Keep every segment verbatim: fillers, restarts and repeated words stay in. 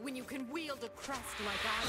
When you can wield a crest like I do.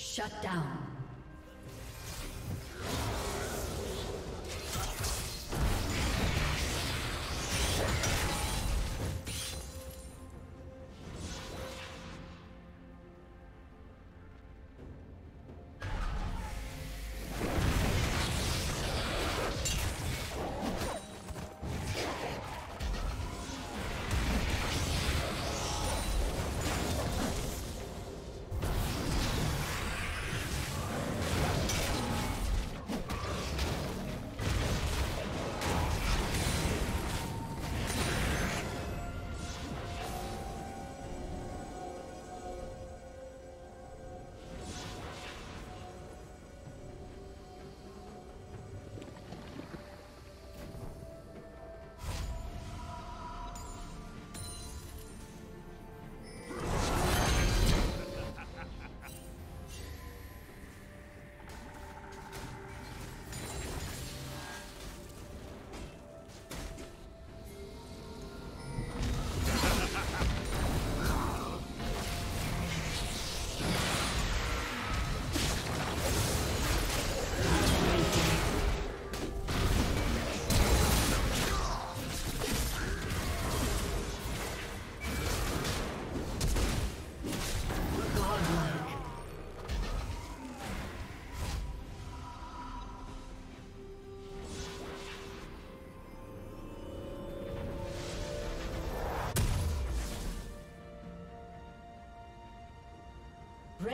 Shut down.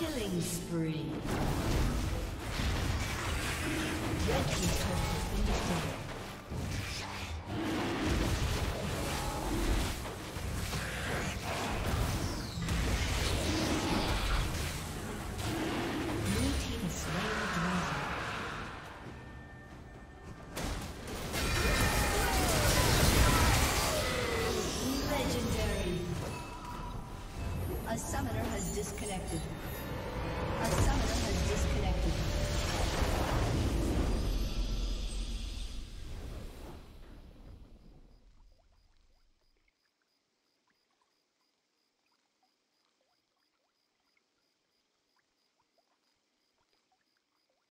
Killing spree. Red team.